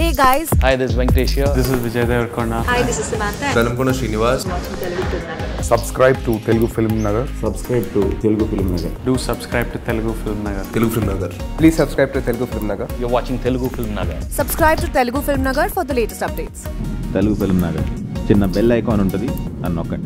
Hey guys! Hi, this is Venkatesh here. This is Vijay Deverkonda. Hi, this is Samantha. Salam Kona, Srinivas. Watching Telugu Film Nagar. Subscribe to Telugu Film Nagar. Subscribe to Telugu Film Nagar. Do subscribe to Telugu Film Nagar. Telugu Film Nagar. Please subscribe to Telugu Film Nagar. You're watching Telugu Film Nagar. Subscribe to Telugu Film Nagar for the latest updates. Telugu Film Nagar. Chinna bell icon untadi, annokandi.